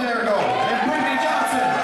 Derrigo and Brittany Johnson.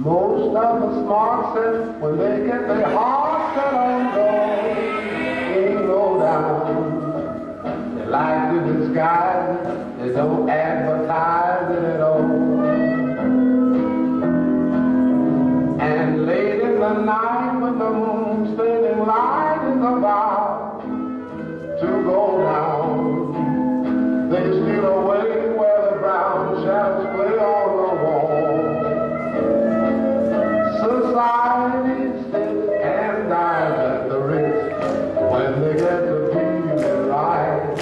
Most of the smart set, when they get their heart set on gold, they go down. They like to disguise, they don't advertise it at all. And late in the night when the moon's spinning light is about to go down, they steal away where the brown shadows play on the wall. Society's thick and dies at the Ritz when they get the feeling right.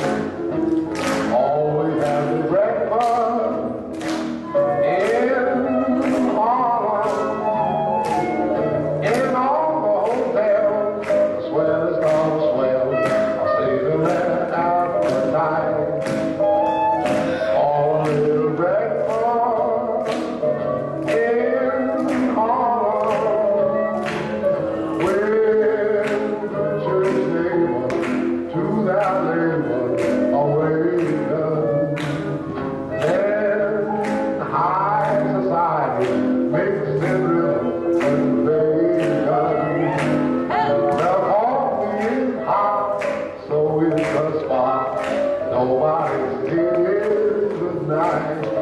Always having breakfast in Harlem, in all the hotels. The swellest of the swell, I'll stay the night out for night. All breakfast in Harlem. Nobody's here tonight.